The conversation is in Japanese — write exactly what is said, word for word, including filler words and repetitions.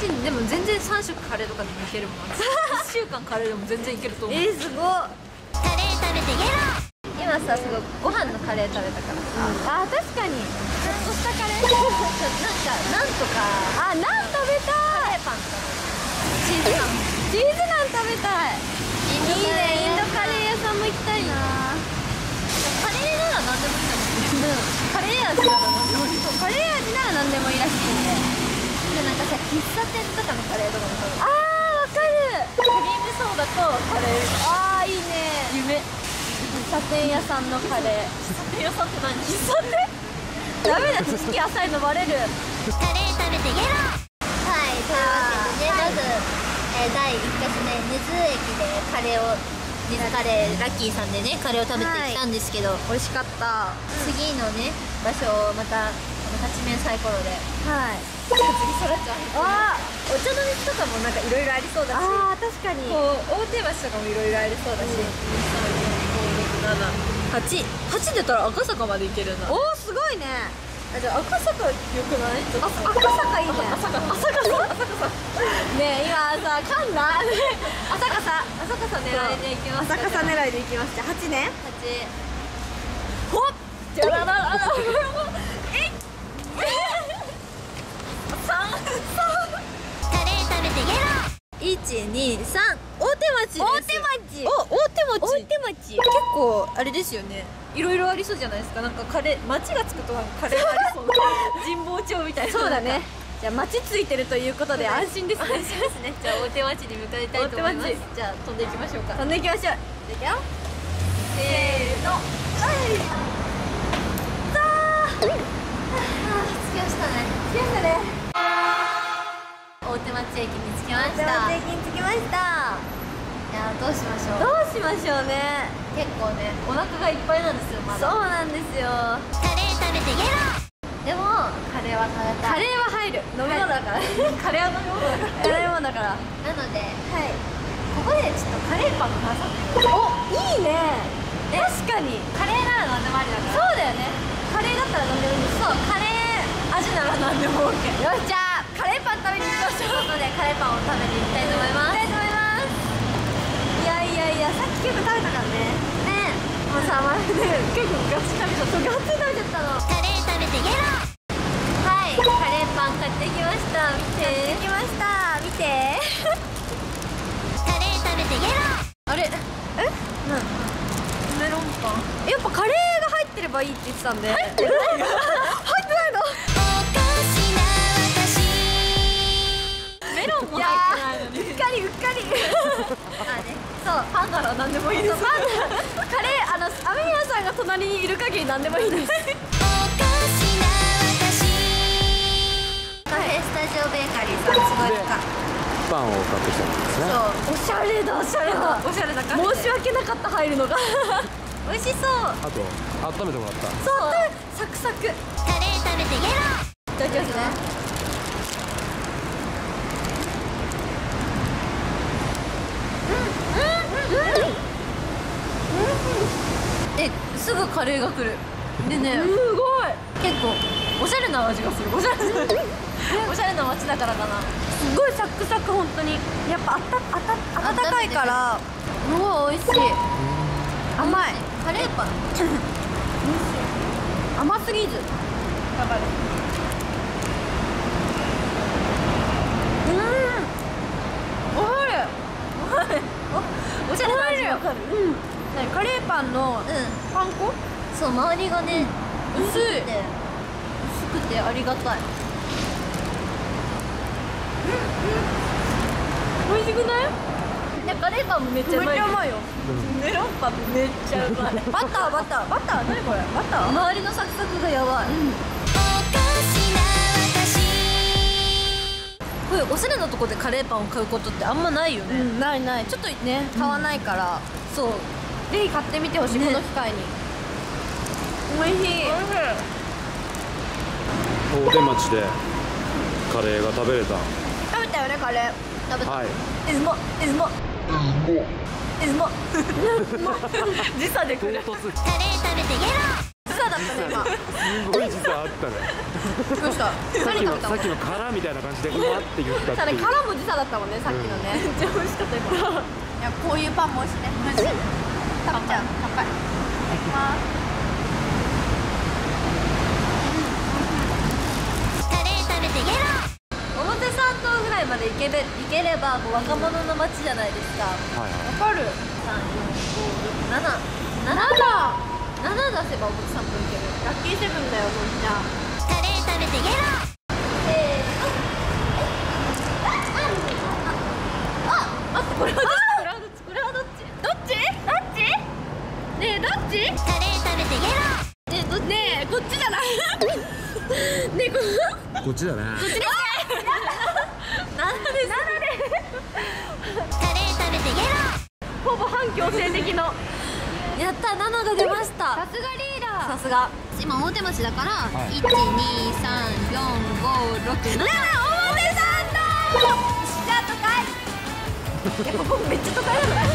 でも全然さん食カレーとかでもいけるもんいっしゅうかんカレーでも全然いけると思う。えー、すごい。カレー食べてゲロ。今さすごいご飯のカレー食べたからさ、うん、あー確かにちょっとしたカレーなんかなんとかあなん食べたい。カレーパンとチーズナンチーズナン食べたい。いいね、インドカレー屋さんも行きたいな。カレーなら何でもいいかもしれない。カレー味なら何でもいいカレー味なら何でもいいらしいね。なんかさ、喫茶店とかのカレーとかも食べる。あー、わかる。クリームソーダとカレー。あー、いいね。夢。喫茶店屋さんのカレー。喫茶店屋さんって何？喫茶店？ダメだ、知識浅いのバレる。カレー食べてゲロ。はい、というわけでね、まず、えー、だいいっか所ね、根津駅でカレーを、根津カレー、ラッキーさんでね、カレーを食べてきたんですけど、美味しかった。次のね、場所をまた、八面サイコロで。はい。次そらちゃん。ああ、お茶の水とかもなんかいろいろありそうだし。ああ、確かに。こう大手橋とかもいろいろありそうだし。さん、よん、ご、ろく、なな、はち。八出たら赤坂まで行けるな。おお、すごいね。あ、じゃあ赤坂良くない？あ、赤坂いいね。赤坂、赤坂、赤坂。ねえ、今さ、かんだ。赤坂、赤坂狙いで行きました。赤坂狙いで行きました。八ね。八。ほっ。じゃららら。いち、に、さん。大手町です。大手町。お、大手町。大手町。結構あれですよね。いろいろありそうじゃないですか。なんかカレー、町がつくとなんかカレーありそうな。神保町みたいな。そうだね。じゃあ町ついてるということで安心ですね。安心ですね。じゃあ大手町に向かいたいと思います。じゃあ飛んでいきましょうか。飛んでいきましょう。行くよ。せーの。はい。さあ。着きましたね。着きましたね。大手町駅に着きました。大手町駅に着きました。いや、どうしましょうどうしましょうね。結構ね、お腹がいっぱいなんですよ、まだ。そうなんですよ。カレー食べてゲロ。でも、カレーは食べたい。カレーは入る。飲み物だから。カレーは飲み物だから。飲み物だから。なので、はい、ここでちょっとカレーパンを挟んで。お、いいね。確かにカレーなら何でもありだから。そうだよね。カレーだったら何でもいい。そう、カレー味なら何でも OK。 よっしゃー、カレーパン食べに行きましょう。ということでカレーパンを食べに行きたいと思います。いやいやいや、さっき結構食べたからね。ねえ、もうさ、まるで結構ガチ食べちゃった。ガチ食べちゃったの。カレー食べてゲロ。はい、カレーパン買ってきました。見て。買ってきました。見て。カレー食べてゲロ。あれ？え？なん？メロンパン。やっぱカレーが入ってればいいって言ってたんで。入ってない。入ってないの？いやー、うっかりうっかり。まあね、そう、パンなら何でもいいです。パン、カレー、あの雨宮さんが隣にいる限り何でもいいです。カフェスタジオベーカリーさん、すごいパンを買ってきたんですね。そう、おしゃれだ、おしゃれだ、おしゃれだカフェ。申し訳なかった、入るのが。美味しそう。あと、温めてもらった。そう、サクサク。カレー食べてゲロ。いただきますね。え、すぐカレーが来る。でね、すごい結構おしゃれな味がする。おしゃれおしゃれな街だからかな。すごいサクサク。本当にやっぱあったあた温かいから、もう美味しい。甘いカレーパン。甘すぎず。だからおしゃれな味わかる。カレーパンのパン粉、そう、周りがね薄い、薄くてありがたい。うんうん、美味しくない？なんかレバーもめっちゃうまいよ。メロンパンもめっちゃうまい。バターバターバター何これバター。周りのサクサクがやばい。こういうおしゃれなとこでカレーパンを買うことってあんまないよね。ないない。ちょっとね買わないから。そう。ぜひ買ってみてほしいこの機会に。おいしい。おいしい。大手町でカレーが食べれた。食べたよねカレー。食べた。はい。えうまえうまえうま時差で来る。カレー食べてゲロ。時差だったね今。すごい時差あったね。どうした？さっきのさっきの殻みたいな感じでうわって言ったっていう。殻も時差だったもんねさっきのね。めっちゃ美味しかったよ。いやこういうパンも美味しいね。マジで。たっちゃん高い。いただきます。カレー食べてゲロ。表参道ぐらいまで行けべ行ければもう若者の街じゃないですか。わかる？三四五六七七だ。七出せば表参道行ける。ラッキーセブンだよそんじゃ。食べてゲロ。せーの。あ、待ってこれはどっち？これはどっち？どっち？どっち？ねえどっち？カレー食べてゲロ。ねえねえこっちじゃない？ねえこの？こっちだね。こっちだね。なんでなんで？カレー食べてゲロ。ほぼ反強制的の。やったななが出ました。さすがリーダー。さすが。今表町だから一二三四五六七表参道。じゃあ都会。いやここめっちゃ都会だ。